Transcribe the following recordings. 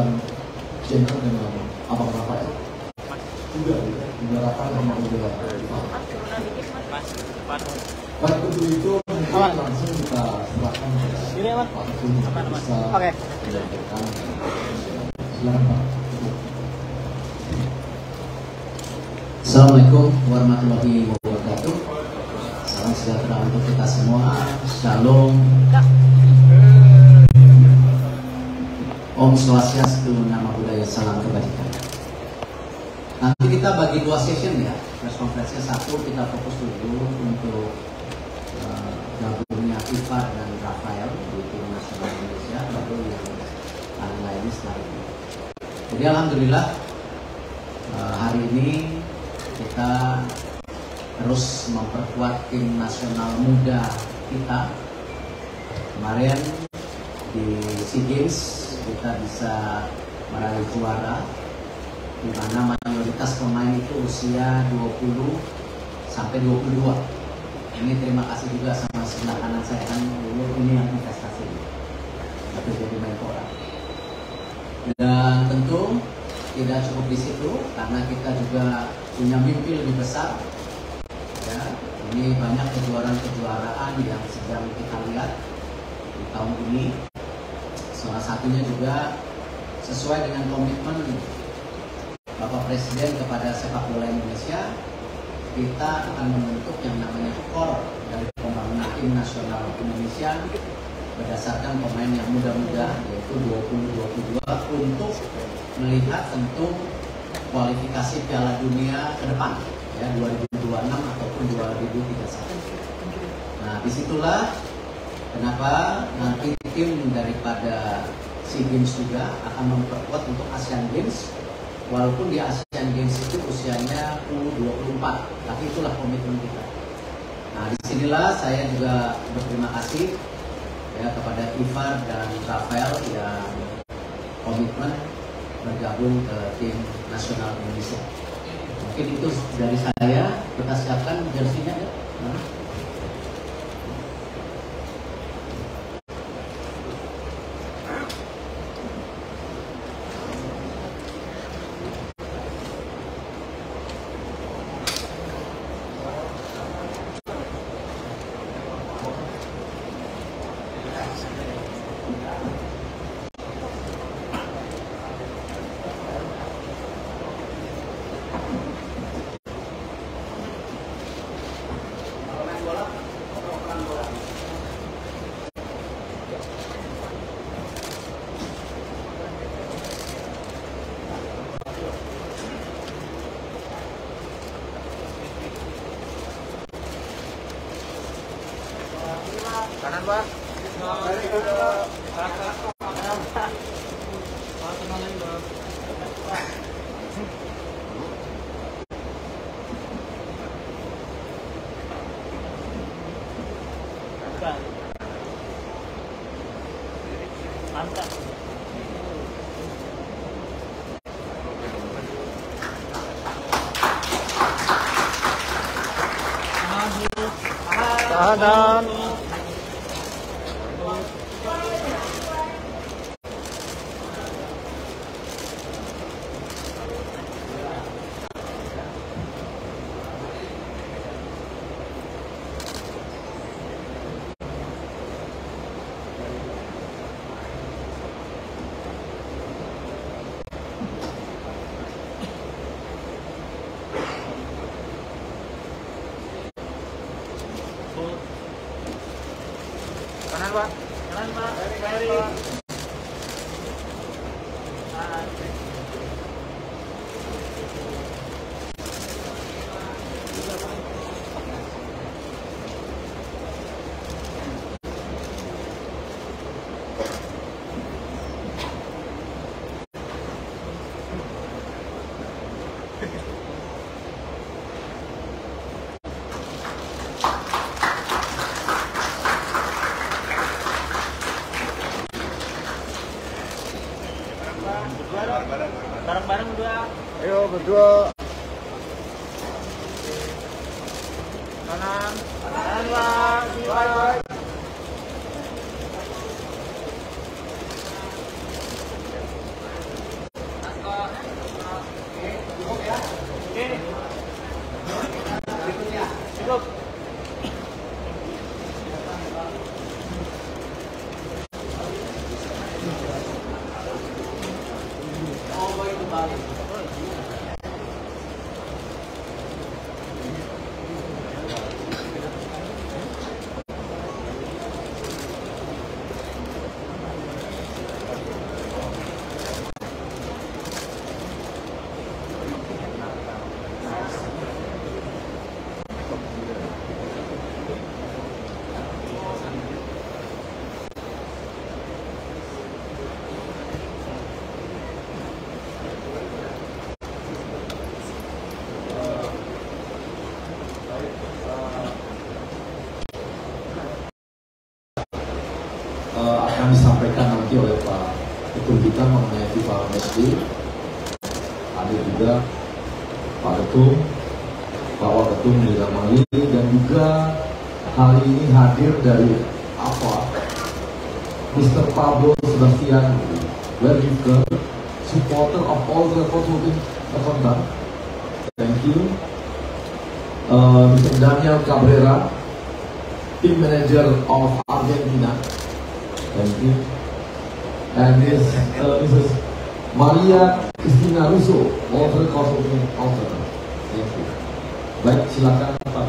pemilihan gender dengan Abang Rafael? Juga Rafael sama juga Baik, untuk itu langsung kita serahkan Pak Tun bisa dilakukan. Silahkan Pak. Assalamualaikum warahmatullahi wabarakatuh. Salam sejahtera untuk kita semua. Shalom. Om Swastiastu, nama budaya, salam kebajikan. Nanti kita bagi dua session ya, press conference-nya satu kita fokus dulu untuk gabungnya Ivar dan Rafael di tim nasional Indonesia, lalu yang lain setelah itu. Jadi alhamdulillah hari ini kita terus memperkuat tim nasional muda kita. Kemarin di SEA Games kita bisa meraih juara, di mana mayoritas pemain itu usia 20 sampai 22. Ini terima kasih juga sama sebelah kanan saya, kan dulu ini yang investasi tapi jadi mentora. Dan tentu tidak cukup di situ, karena kita juga punya mimpi lebih besar ya. Ini banyak kejuaraan-kejuaraan yang sedang kita lihat di tahun ini. Salah satunya juga sesuai dengan komitmen Bapak Presiden kepada sepak bola Indonesia, kita akan membentuk yang namanya kor dari pembangunan tim nasional Indonesia berdasarkan pemain yang muda-muda, yaitu 20-22, untuk melihat tentu kualifikasi Piala Dunia ke depan ya, 2026 ataupun 2031. Nah, disitulah kenapa nanti tim daripada SEA Games juga akan memperkuat untuk ASEAN Games, walaupun di ASEAN Games itu usianya U24, tapi itulah komitmen kita. Nah, disinilah saya juga berterima kasih ya kepada Ivar dan Rafael yang komitmen bergabung ke tim nasional Indonesia. Mungkin itu dari saya. Kita siapkan jersinya ya. akan disampaikan nanti oleh Pak Ketum kita mengenai FIFA Matchday. Ada juga Pak Ketum, Pak Ketum Lila Mali, dan juga hari ini hadir dari Mr. Pablo Sebastian, where you go, supporter of all the football content. Thank you. Mr. Daniel Cabrera, team manager of Argentina. Thank you. And this Mrs. Maria Cristina Russo, author consulting author. Thank you. Baik, silakan Pak.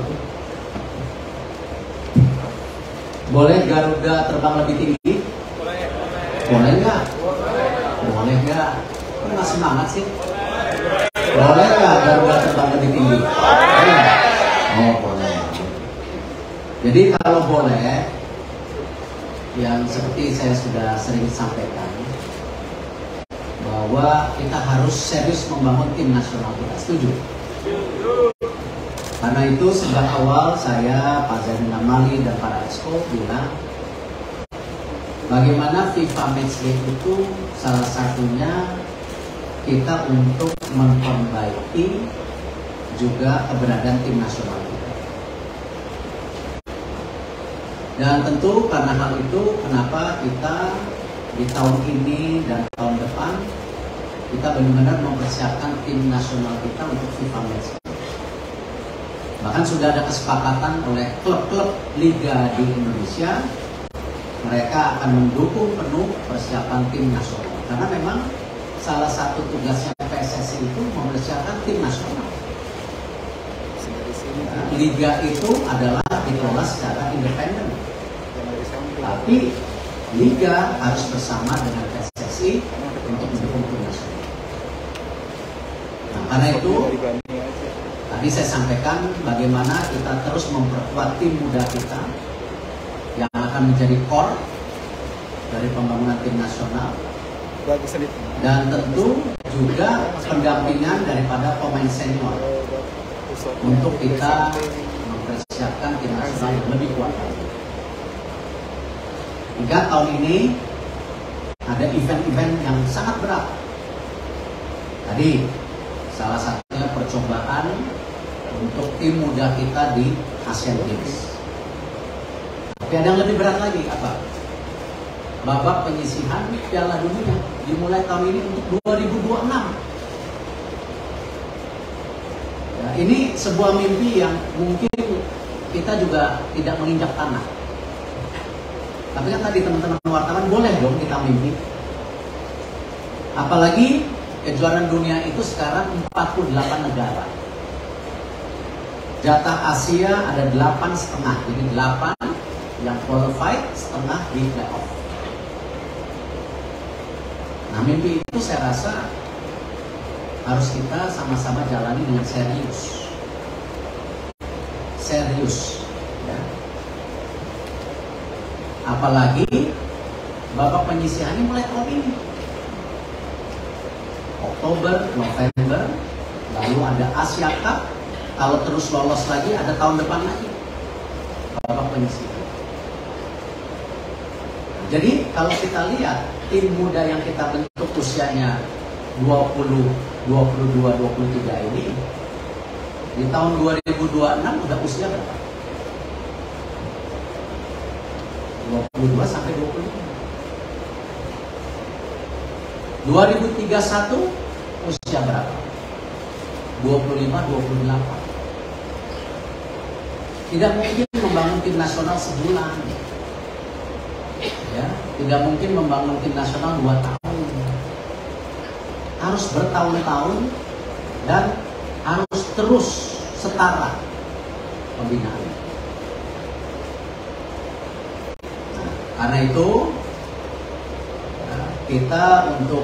Boleh Garuda terbang lebih tinggi? Boleh. Boleh nggak? Boleh nggak? Kok nggak semangat sih? Boleh nggak Garuda terbang lebih tinggi? Boleh. Oh boleh. Jadi kalau boleh, yang seperti saya sudah sering sampaikan, bahwa kita harus serius membangun tim nasional kita. Setuju? Karena itu sejak awal saya, Pak Zainal Mali dan para exco bilang bagaimana FIFA Matchday itu salah satunya kita untuk memperbaiki juga keberadaan tim nasional kita. Dan tentu karena hal itu kenapa kita di tahun ini dan tahun depan kita benar-benar mempersiapkan tim nasional kita untuk FIFA Matchday. Bahkan sudah ada kesepakatan oleh klub-klub liga di Indonesia, mereka akan mendukung penuh persiapan tim nasional. Karena memang salah satu tugasnya PSSI itu mempersiapkan tim nasional. Liga itu adalah dikelola secara independen, tapi liga harus bersama dengan PSSI untuk mendukung tim nasional. Nah, karena itu tadi saya sampaikan bagaimana kita terus memperkuat tim muda kita yang akan menjadi core dari pembangunan tim nasional, dan tentu juga pendampingan daripada pemain senior untuk kita mempersiapkan tim nasional yang lebih kuat. Hingga tahun ini ada event-event yang sangat berat. Tadi salah satunya percobaan untuk tim muda kita di ASEAN Games. Tapi ada yang lebih berat lagi, apa? Babak penyisihan Piala Dunia dimulai tahun ini untuk 2026. Ya, ini sebuah mimpi yang mungkin kita juga tidak menginjak tanah. Tapi kan tadi teman-teman wartawan, boleh dong kita mimpi. Apalagi kejuaraan dunia itu sekarang 48 negara. Jatah Asia ada 8,5, jadi 8 yang qualified, setengah di playoff. Nah, mimpi itu saya rasa harus kita sama-sama jalani dengan serius. Serius, ya. Apalagi babak penyisihannya mulai tahun ini. Oktober, November, lalu ada Asia Cup. Kalau terus lolos lagi, ada tahun depan lagi babak penyisihan. Jadi kalau kita lihat tim muda yang kita bentuk usianya 20, 22, 23 ini, di tahun 2026 udah usia berapa? 22 sampai 25. 2031 usia berapa? 25, 28. Tidak mungkin membangun tim nasional sebulan, ya. Tidak mungkin membangun tim nasional 2 tahun. Harus bertahun-tahun dan harus terus setara pembinaan. Nah, karena itu kita untuk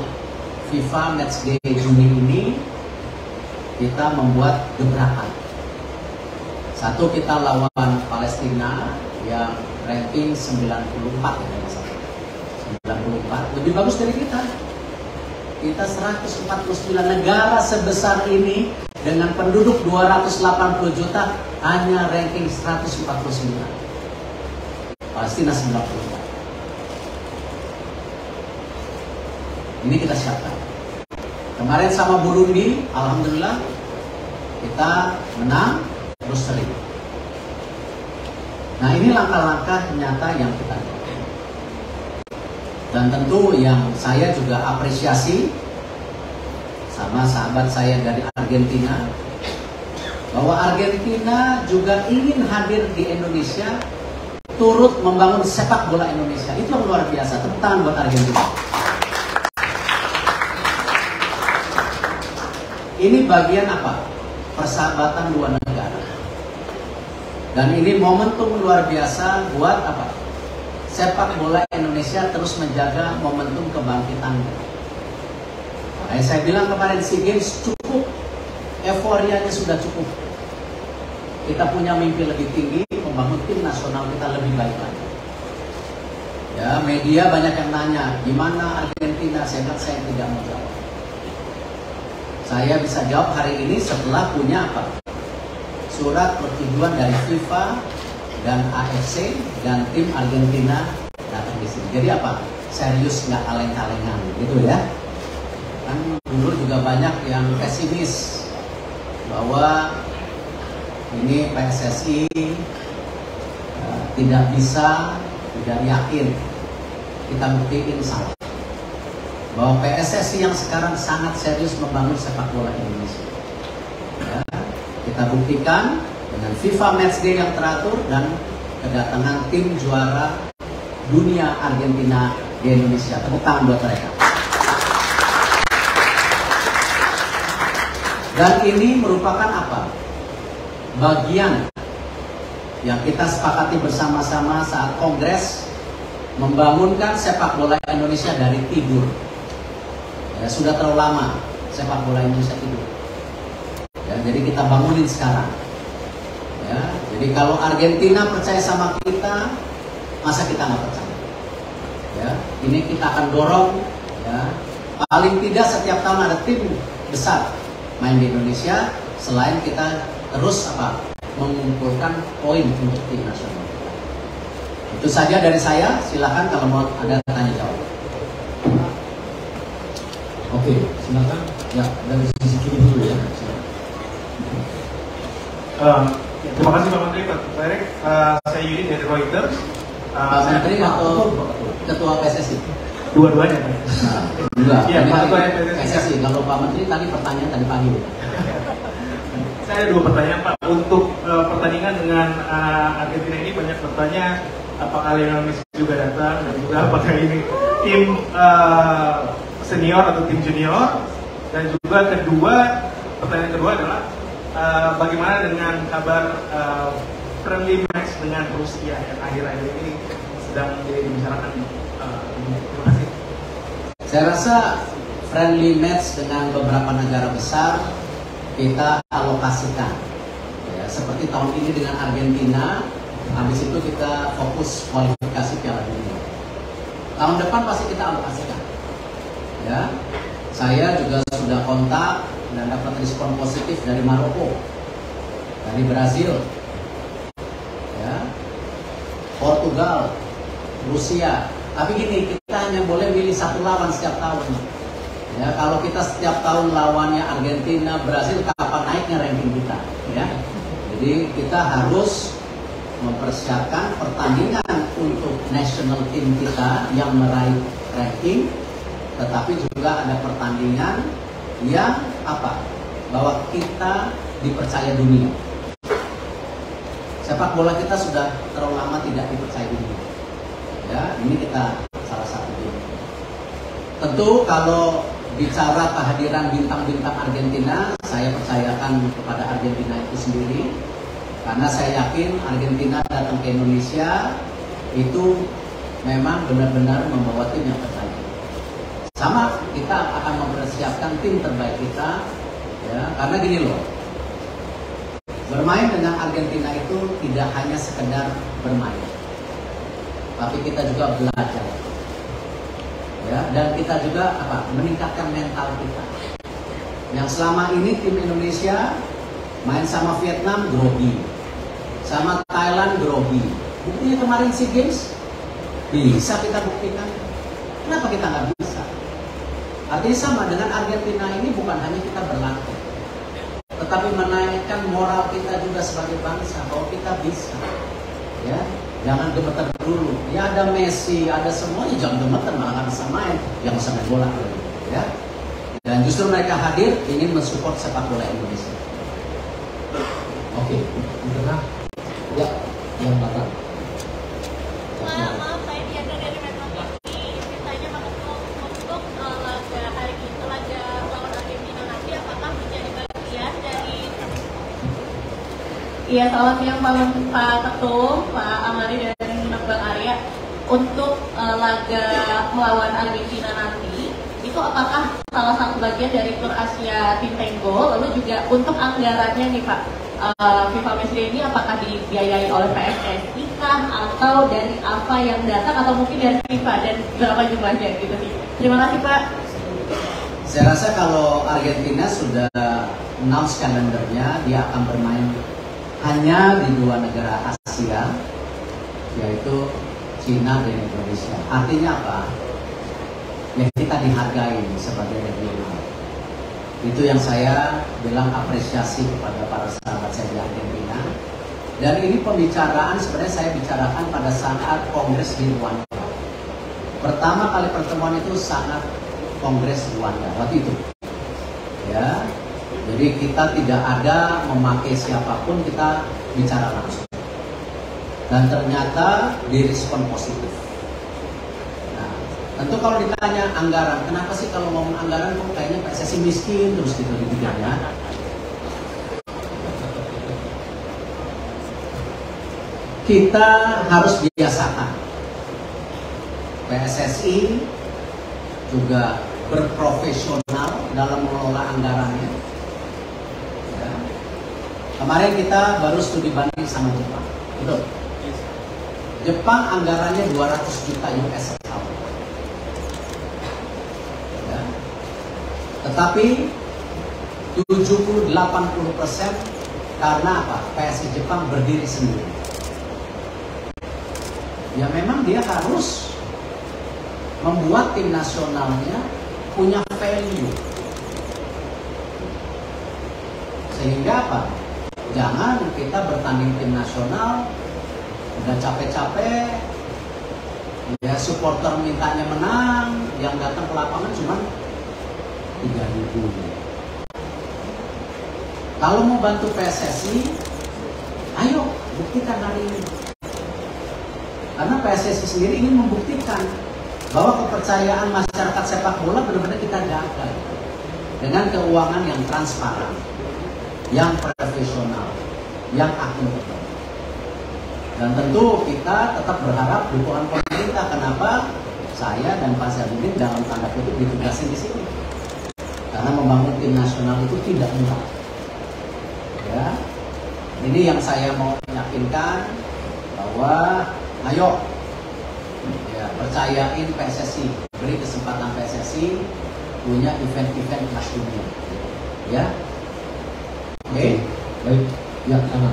FIFA Matchday Juni ini kita membuat gebrakan. Satu, kita lawan Palestina yang ranking 94, ya, 94, lebih bagus dari kita. Kita 149 negara sebesar ini dengan penduduk 280 juta hanya ranking 149. Palestina 94. Ini kita siapkan. Kemarin sama Burundi, alhamdulillah kita menang terus sering. Nah, ini langkah-langkah nyata yang kita lakukan. Dan tentu yang saya juga apresiasi sama sahabat saya dari Argentina, bahwa Argentina juga ingin hadir di Indonesia, turut membangun sepak bola Indonesia. Itu yang luar biasa, tentang buat Argentina. Ini bagian apa? Persahabatan dua negara. Dan ini momentum luar biasa buat apa? Sepak bola Indonesia terus menjaga momentum kebangkitannya. Nah, saya bilang kemarin SEA Games cukup, euforianya sudah cukup. Kita punya mimpi lebih tinggi, membangun tim nasional kita lebih baik lagi. Ya, media banyak yang nanya, gimana Argentina? Saya tidak mau jawab. Saya bisa jawab hari ini setelah punya apa? Surat persetujuan dari FIFA dan AFC dan tim Argentina datang di sini. Jadi apa? Serius, nggak kaleng-kalengan, gitu ya? Kan dulu juga banyak yang pesimis bahwa ini PSSI tidak bisa, tidak yakin. Kita buktiin salah, bahwa PSSI yang sekarang sangat serius membangun sepak bola Indonesia, ya, kita buktikan dengan FIFA Matchday yang teratur dan kedatangan tim juara dunia Argentina di Indonesia. Tepuk tangan buat mereka. Dan ini merupakan apa? Bagian yang kita sepakati bersama-sama saat kongres membangunkan sepak bola Indonesia dari tidur. Ya, sudah terlalu lama sepak bola Indonesia tidur. Ya, jadi kita bangunin sekarang. Ya, jadi kalau Argentina percaya sama kita, masa kita nggak percaya? Ya, ini kita akan dorong. Ya, paling tidak setiap tahun ada tim besar main di Indonesia. Selain kita terus apa, mengumpulkan poin untuk tim nasional. Itu saja dari saya. Silakan kalau mau ada tanya jawab. Oke, silakan. Ya, dari sisi kiri dulu ya. Terima kasih Pak Menteri, Pak Erick. Saya Yudi dari Reuters. Pak Menteri atau Ketua PSSI? Dua-duanya. Nah, ya, Ketua PSSI. Kalau Pak Menteri tadi pertanyaan tadi pagi. Saya ada dua pertanyaan Pak. Untuk pertandingan dengan Argentina ini banyak bertanya apakah Lionel Messi juga datang dan juga apakah ini tim senior atau tim junior, dan juga kedua pertanyaan kedua adalah bagaimana dengan kabar friendly match dengan Rusia yang akhir-akhir ini sedang dibicarakan di dunia. Terima kasih. Saya rasa friendly match dengan beberapa negara besar kita alokasikan, ya, seperti tahun ini dengan Argentina, habis itu kita fokus kualifikasi Piala Dunia. Tahun depan pasti kita alokasikan, ya. Saya juga sudah kontak dan dapat respon positif dari Maroko, dari Brazil, ya, Portugal, Rusia. Tapi gini, kita hanya boleh milih satu lawan setiap tahun. Ya, kalau kita setiap tahun lawannya Argentina, Brasil, kapan naiknya ranking kita? Ya, jadi kita harus mempersiapkan pertandingan untuk national team kita yang meraih ranking, tetapi juga ada pertandingan yang apa? Bahwa kita dipercaya dunia. Sepak bola kita sudah terlalu lama tidak dipercaya dunia. Ya, ini kita salah satu tim. Tentu kalau bicara kehadiran bintang-bintang Argentina, saya percayakan kepada Argentina itu sendiri, karena saya yakin Argentina datang ke Indonesia itu memang benar-benar membawa tim yang terbaik. Sama, kita akan mempersiapkan tim terbaik kita, ya, karena gini loh, bermain dengan Argentina itu tidak hanya sekedar bermain, tapi kita juga belajar. Ya, dan kita juga apa, meningkatkan mental kita. Yang selama ini tim Indonesia main sama Vietnam grogi, sama Thailand grogi. Buktinya kemarin SEA Games bisa kita buktikan. Kenapa kita nggak bisa? Artinya sama dengan Argentina ini bukan hanya kita berlatih, tetapi menaikkan moral kita juga sebagai bangsa bahwa kita bisa. Ya, jangan gemeter dulu. Ya ada Messi, ada semuanya, jangan gemeter, malah nggak bisa main, yang bisa main bola dulu. Ya. Dan justru mereka hadir ingin mensupport sepak bola Indonesia. Oke, benar. Ya, yang belakang. Iya, salam yang Pak Ketum, Pak Amari dan Bang Arya. Untuk laga melawan Argentina nanti, itu apakah salah satu bagian dari Tur Asia Tim Tango? Lalu juga untuk anggarannya nih Pak, FIFA Matchday ini apakah dibiayai oleh PSSI kah? Atau dari apa yang datang, atau mungkin dari FIFA, dan berapa jumlahnya gitu sih? Terima kasih Pak. Saya rasa kalau Argentina sudah announce kalendernya, dia akan bermain hanya di dua negara Asia, yaitu Cina dan Indonesia. Artinya apa? Ya kita dihargai sebagai regional. Itu yang saya bilang apresiasi kepada para sahabat saya di Argentina. Dan ini pembicaraan sebenarnya saya bicarakan pada saat Kongres di Rwanda. Pertama kali pertemuan itu saat Kongres Rwanda waktu itu. Ya. Jadi kita tidak ada memakai siapapun, kita bicara langsung. Dan ternyata direspon positif. Nah, tentu kalau ditanya anggaran, kenapa sih kalau ngomong anggaran kok kayaknya PSSI miskin terus gitu dibilangnya. Kita harus biasakan. PSSI juga berprofesional dalam mengelola anggarannya. Kemarin kita baru studi banding sama Jepang, betul? Yes. Jepang anggarannya 200 juta US tahun. Ya. Tetapi 70-80% karena apa? PSSI Jepang berdiri sendiri. Ya memang dia harus membuat tim nasionalnya punya value. Sehingga apa? Jangan kita bertanding tim nasional, udah capek-capek, ya supporter mintanya menang, yang datang ke lapangan cuma 3.000. Kalau mau bantu PSSI, ayo buktikan hari ini. Karena PSSI sendiri ingin membuktikan bahwa kepercayaan masyarakat sepak bola benar-benar kita jaga dengan keuangan yang transparan, yang profesional, yang akuntabel. Dan tentu kita tetap berharap dukungan pemerintah. Kenapa saya dan Pak Zainuddin dalam tanda kutip ditugasin di sini? Karena membangun tim nasional itu tidak mudah. Ya, ini yang saya mau meyakinkan bahwa, ayo, ya, percayain PSSI, beri kesempatan PSSI punya event-event kelas dunia. Ya. Oke, baik, yang kanan.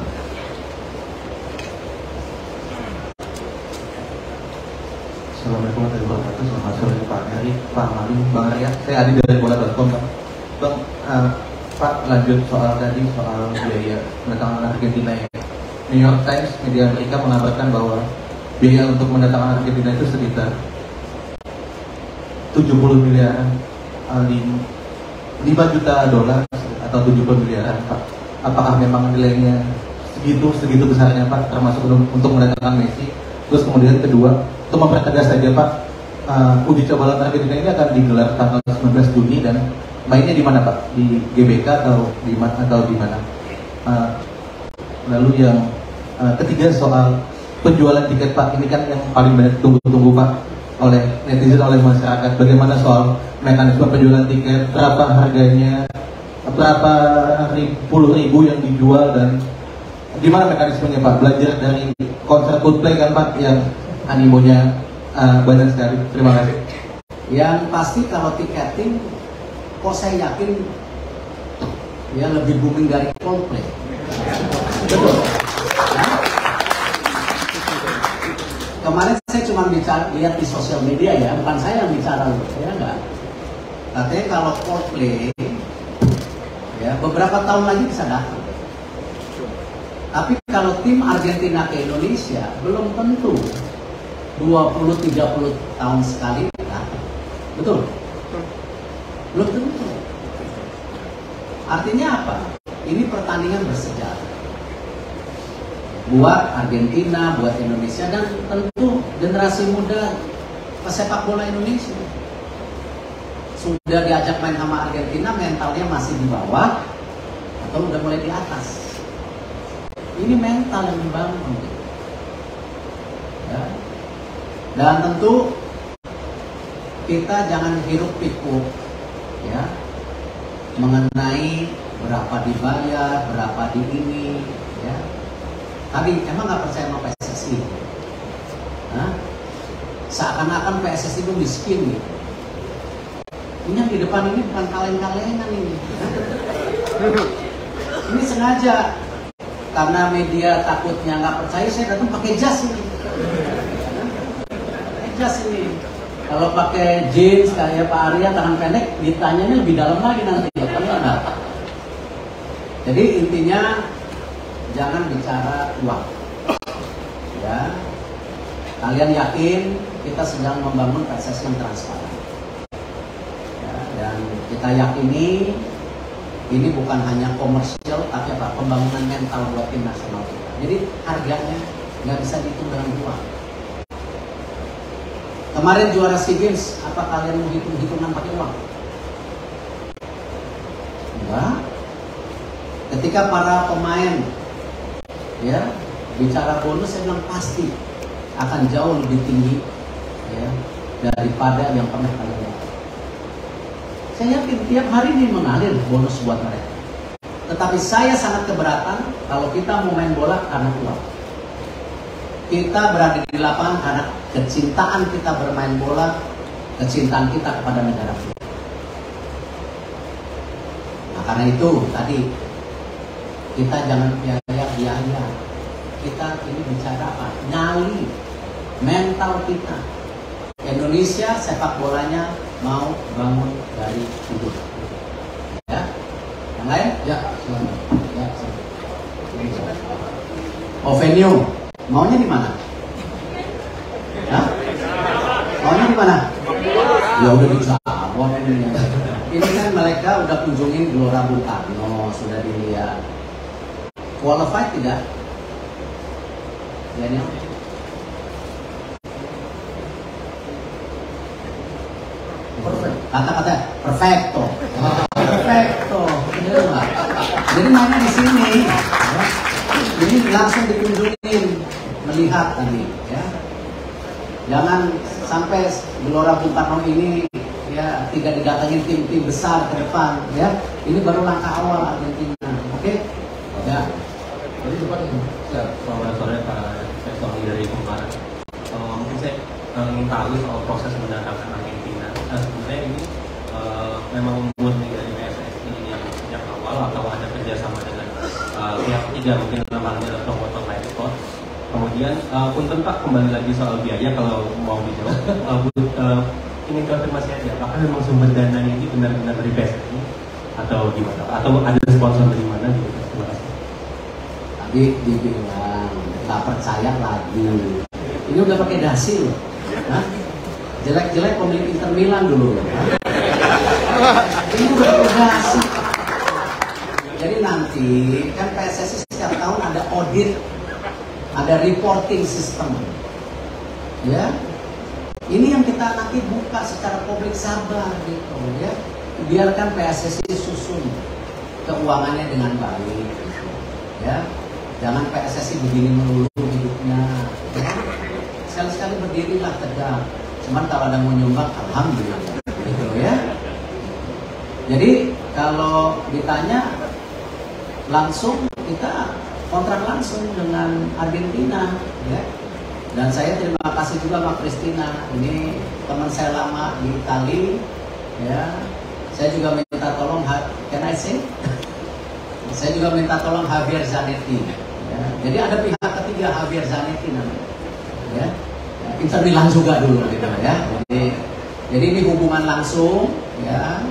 Assalamualaikum warahmatullahi wabarakatuh. Selamat sore Pak Heri, Pak Malu, Bang Arya. Saya Adi dari bola.com, Pak. Bang, Pak lanjut soal tadi soal biaya mendatangkan Argentina ya. New York Times media Amerika mengabarkan bahwa biaya untuk mendatangkan Argentina itu sekitar 70 miliar 5 juta dolar atau 70 miliaran, Pak. Apakah memang nilainya segitu besarnya, Pak, termasuk untuk mendatangkan Messi? Terus kemudian kedua, untuk mempertegas saja, Pak, uji coba lawan Argentina ini akan digelar tanggal 19 Juni dan mainnya di mana, Pak? Di GBK atau di mana? Lalu yang ketiga soal penjualan tiket, Pak. Ini kan yang paling banyak tunggu-tunggu, Pak, oleh netizen, oleh masyarakat. Bagaimana soal mekanisme penjualan tiket, berapa harganya, berapa puluh ribu yang dijual, dan gimana mekanismenya, Pak? Belajar dari konser Coldplay kan, Pak, yang animonya banyak sekali. Terima kasih. Yang pasti kalau tiketing, kok saya yakin ya lebih booming dari Coldplay. Betul. Nah, kemarin saya cuma lihat di sosial media ya, bukan saya yang bicara, ya enggak. Katanya kalau Coldplay ya beberapa tahun lagi bisa datang. Tapi kalau tim Argentina ke Indonesia belum tentu 20-30 tahun sekali datang. Betul? Belum tentu. Artinya apa? Ini pertandingan bersejarah buat Argentina, buat Indonesia, dan tentu generasi muda pesepak bola Indonesia. Sudah diajak main sama Argentina, mentalnya masih di bawah atau udah mulai di atas. Ini mental yang dibangun ya. Dan tentu kita jangan hiruk pikuk ya, mengenai berapa dibayar, berapa di ini ya. Tapi emang nggak percaya sama PSSI? Hah? Seakan-akan PSSI itu miskin gitu. Ini yang di depan ini bukan kaleng-kalengan ini. Ini sengaja. Karena media takutnya nggak percaya, saya datang pakai jas ini. Pakai jas ini. Kalau pakai jeans kayak Pak Arya tangan pendek, ditanyanya lebih dalam lagi nanti. Jadi intinya jangan bicara uang, ya. Kalian yakin kita sedang membangun proses yang transparan, ya, dan kita yakini ini bukan hanya komersial, tapi apa, pembangunan mental buat tim nasional kita. Jadi harganya nggak bisa dihitung dengan uang. Kemarin juara SEA Games, apa kalian mau hitung-hitungan pakai uang? Enggak. Ketika para pemain ya bicara bonus, saya bilang pasti akan jauh lebih tinggi ya, daripada yang pernah kalian dapat. Saya yakin tiap hari ini mengalir bonus buat mereka. Tetapi saya sangat keberatan kalau kita mau main bola karena uang. Kita berada di lapangan karena kecintaan kita bermain bola, kecintaan kita kepada negara kita. Nah, karena itu tadi kita jangan biaya-biaya. Kita ini bicara apa? Nyali, mental kita. Indonesia sepak bolanya mau bangun dari tidur. Ya, yang lain? Ya, selamat. Ya, selamat. Oh, venue, maunya di mana? Hah? Maunya di mana? Ya udah di Jawa ini. Ini kan mereka udah kunjungin Gelora Bung Karno, sudah dilihat. Qualified tidak? Daniel? Perfect. Kata-kata perfecto. Wow. Perfecto. Jadi mainnya di sini. Jadi langsung dikunjungin, melihat tadi ya. Jangan sampai Gelora Bung Karno ini ya tidak didatangin tim-tim besar ke depan ya. Ini baru langkah awal Argentina. Oke? Ya. Jadi cepat itu, sore-sore saya soal dari kemarin. Mungkin saya ingin tahu soal proses mendatangkan Argentina. Nah, sebenarnya ini memang membuat dari PSSI yang sejak awal, atau ada kerjasama dengan pihak ketiga, mungkin namanya ada promotor lain sport. Kemudian, punten Pak, kembali lagi soal biaya kalau mau dijawab. Ingin konfirmasi aja, apakah memang sumber dana ini benar-benar dari PSSI atau gimana? Atau ada sponsor dari mana? Terima kasih. Dibilang nggak percaya lagi. Ini udah pakai dasi loh. Hah? Jelek-jelek pemilik Inter Milan dulu. Ini udah pakai dasi. Jadi nanti kan PSSI setiap tahun ada audit, ada reporting system. Ya, ini yang kita nanti buka secara publik, sabar gitu ya. Biarkan PSSI susun keuangannya dengan baik, gitu. Ya. Jangan PSSI begini melulu hidupnya. Ya. Sekali-sekali berdirilah tegak. Cuman kalau ada mau nyumbang, alhamdulillah. Gitu ya. Jadi kalau ditanya langsung, kita kontrak langsung dengan Argentina, ya. Dan saya terima kasih juga sama Kristina. Ini teman saya lama di Itali, ya. Saya juga minta tolong, can I say? Saya juga minta tolong Javier Zanetti. Ya, jadi ada pihak ketiga, Javier Zanetti namanya. Ya, Inter Milan juga dulu gitu ya. Jadi ini hubungan langsung. ya.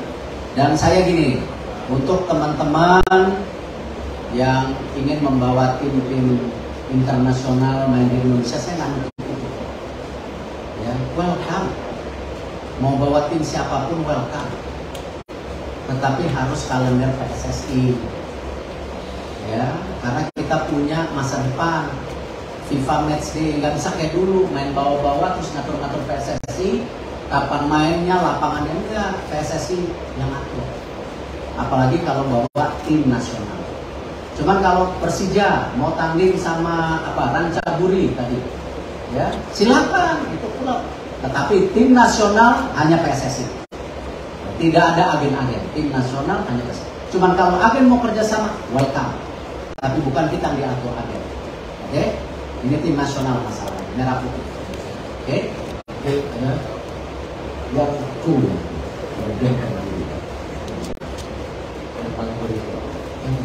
Dan saya gini, untuk teman-teman yang ingin membawa tim-tim internasional main di Indonesia, saya nggak ngerti, ya, welcome. Mau bawa tim siapapun welcome, tetapi harus kalender PSSI, ya, karena kita punya masa depan. FIFA Matchday nggak bisa kayak dulu main bawa-bawa terus ngatur-ngatur PSSI, kapan mainnya, lapangannya, enggak, PSSI yang ngatur. Apalagi kalau bawa tim nasional. Cuman kalau Persija mau tanding sama apa Ranca Buri tadi, ya silakan, itu klub. Tetapi tim nasional hanya PSSI. Tidak ada agen-agen. Tim nasional hanya PSSI. Cuman kalau agen mau kerjasama, welcome. Tapi bukan kita yang diatur agen. Oke? Okay? Ini tim nasional masalah. Merah putih. Oke? Oke, ada yang kuda.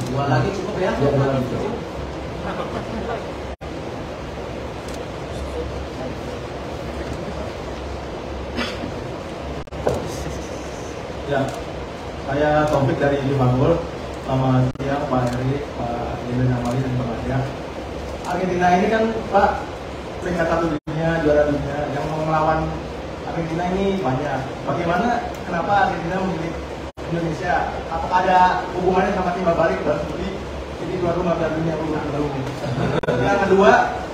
Dua lagi cukup ya? Dua lagi cukup. Ya, saya Taufik dari Liverpool. Selamat siang Pak Heri, Pak Yedin Amali, dan Pak Adia. Argentina ini kan Pak peringkat 1 dunia, juara dunia. Yang mau melawan Argentina ini banyak. Bagaimana, kenapa Argentina memilih Indonesia? Apakah ada hubungannya sama timbal balik dan seperti jadi juara rumah dan dunia rumah baru? Yang kedua,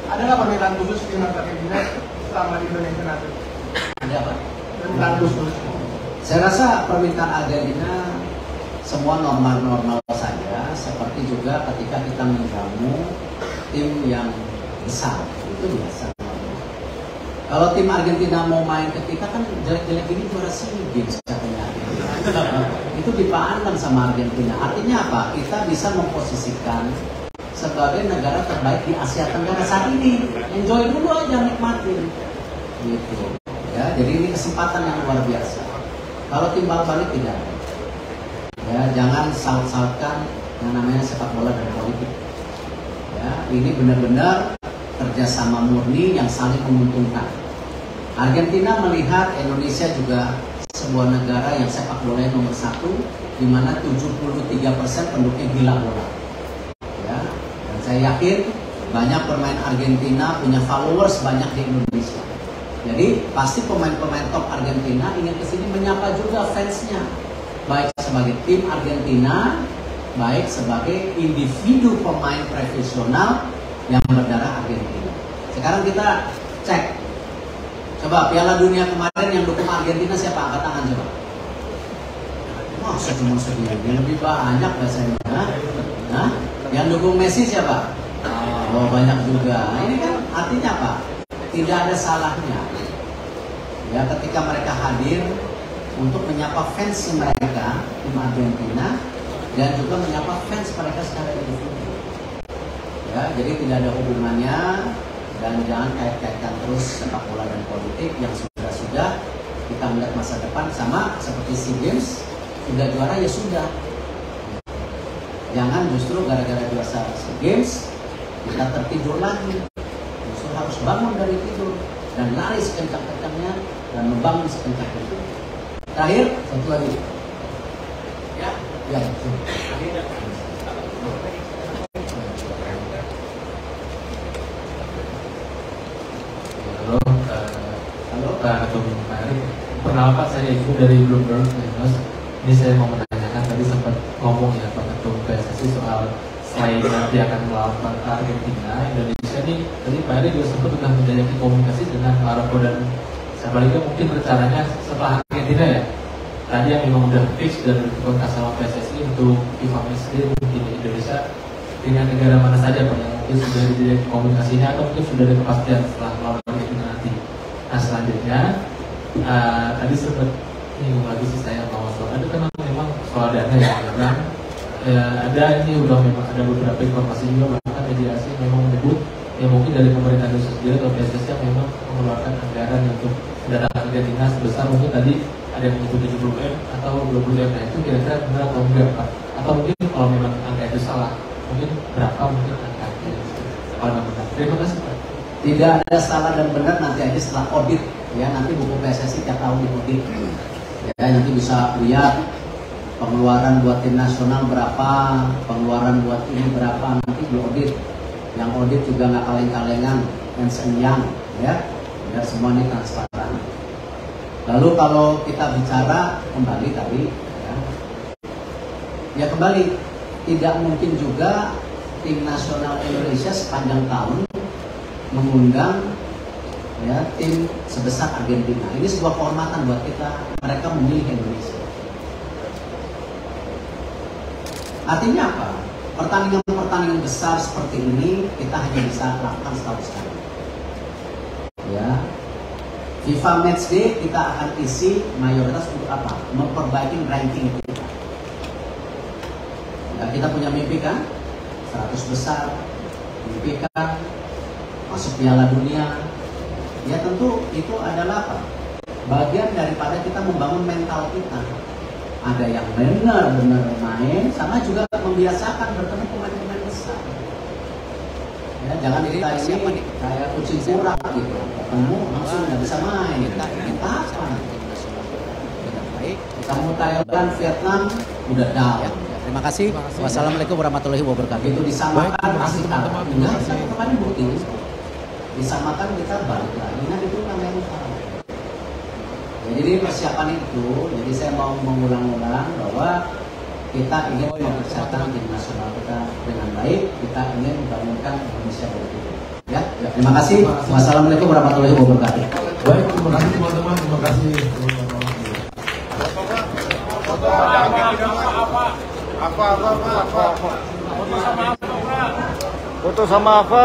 ada nggak permintaan khusus tim Argentina selama di Indonesia nanti? Ada Pak. Permintaan khusus. Saya rasa permintaan Argentina semua normal-normal saja, seperti juga ketika kita menggamu tim yang besar, itu biasa. Kalau tim Argentina mau main ketika kan jelek-jelek ini juara SEA Games katanya, itu dipandang sama Argentina. Artinya apa? Kita bisa memposisikan sebagai negara terbaik di Asia Tenggara saat ini. Enjoy dulu aja, nikmatin. Gitu. Ya, jadi ini kesempatan yang luar biasa. Kalau timbal balik tidak ada, ya, jangan saut-sautkan yang namanya sepak bola dan politik. Ya, ini benar-benar kerjasama murni yang saling menguntungkan. Argentina melihat Indonesia juga sebuah negara yang sepak bola nomor 1, di mana 73% penduduknya gila bola. Ya, dan saya yakin banyak pemain Argentina punya followers banyak di Indonesia. Jadi pasti pemain-pemain top Argentina ingin kesini menyapa juga fansnya, baik sebagai tim Argentina, baik sebagai individu pemain profesional yang berdarah Argentina. Sekarang kita cek, coba Piala Dunia kemarin yang dukung Argentina siapa? Angkat tangan coba. Oh, cuma segini lebih banyak biasanya. Nah, yang dukung Messi siapa? Oh, banyak juga. Ini kan artinya apa? Tidak ada salahnya, ya, ketika mereka hadir untuk menyapa fans mereka di Argentina dan juga menyapa fans mereka secara individu, ya, jadi tidak ada hubungannya. Dan jangan kait-kaitkan terus sepak bola dan politik yang sudah kita melihat masa depan. Sama seperti SEA Games, sudah juara ya sudah, jangan justru gara-gara juara SEA Games kita tertidur lagi. Harus bangun dari tidur dan lari sekencang-kencangnya dan membangun sekencang-kencangnya. Terakhir satu lagi. Ya, ya. Halo, halo Pak Ketum Pak Erick. Perkenalkan saya Ivo dari Bloomberg News. Ini saya mau menanyakan, tadi sempat ngomong ya Pak Ketum PSSI soal selain nanti akan melawan Argentina, Indonesia ini tadi Pak Erick juga sempat sudah menjalin komunikasi dengan Maroko dan sebaliknya mungkin rencananya setelah Argentina ya. Tadi yang memang sudah fix dan berkomunikasi sama PSSI untuk FIFA Matchday di Indonesia dengan negara mana saja Pak, yang mungkin sudah dijalin komunikasinya atau mungkin sudah ada kepastian setelah melawan Argentina nanti. Nah selanjutnya tadi sempat ini lagi sih saya bahwa soal ada karena memang soal dana ya, karena ya, ada ini udah memang ada beberapa informasi juga bahkan media asing memang menyebut ya mungkin dari pemerintah Indonesia sendiri atau PSSI yang memang mengeluarkan anggaran untuk dana Argentina sebesar mungkin tadi ada yang menyebut 70M atau 20M. Nah itu kira-kira benar atau enggak Pak? Atau mungkin kalau memang angka itu salah mungkin berapa mungkin angkanya kalau memang benar. Terima kasih Pak. Tidak ada salah dan benar, nanti aja setelah audit ya, nanti buku PSSI tiap tahun diaudit. ya, jadi bisa lihat pengeluaran buat tim nasional berapa, pengeluaran buat ini berapa, nanti diaudit. Yang audit juga nggak kaleng-kalengan, dan senyang, ya, biar semua ini transparan. Lalu kalau kita bicara kembali tadi, ya, ya kembali, tidak mungkin juga tim nasional Indonesia sepanjang tahun mengundang ya tim sebesar Argentina. Ini sebuah kehormatan buat kita, mereka memilih Indonesia. Artinya apa? Pertandingan-pertandingan besar seperti ini kita hanya bisa lakukan setahun sekali. Ya, FIFA Matchday kita akan isi mayoritas untuk apa? Memperbaiki ranking kita. Ya, kita punya mimpi kan? 100 besar, mimpi kan? Masuk Piala Dunia. Ya tentu itu adalah apa? Bagian daripada kita membangun mental kita. Ada yang benar-benar main, sama juga membiasakan bertemu pemain-pemain besar. Ya, jangan diri ini kayak kucing kurang gitu, ketemu langsung nggak bisa main. Kita apa? Ketemu Thailand, Vietnam udah down. Terima kasih. Wassalamualaikum warahmatullahi wabarakatuh. Itu disamakan masih kalah. Enggak, sampai kemarin bukti. Disamakan kita balik lagi, nah itu namanya utama. Ya, jadi persiapan itu, jadi saya mau mengulang-ulang bahwa kita ingin mempersiapkan tim nasional kita dengan baik, kita ingin membangunkan Indonesia berikutnya. Ya, ya, terima kasih. Wassalamualaikum warahmatullahi wabarakatuh. Baik, terima kasih teman-teman, terima kasih. Apa? Foto sama apa? Foto sama apa?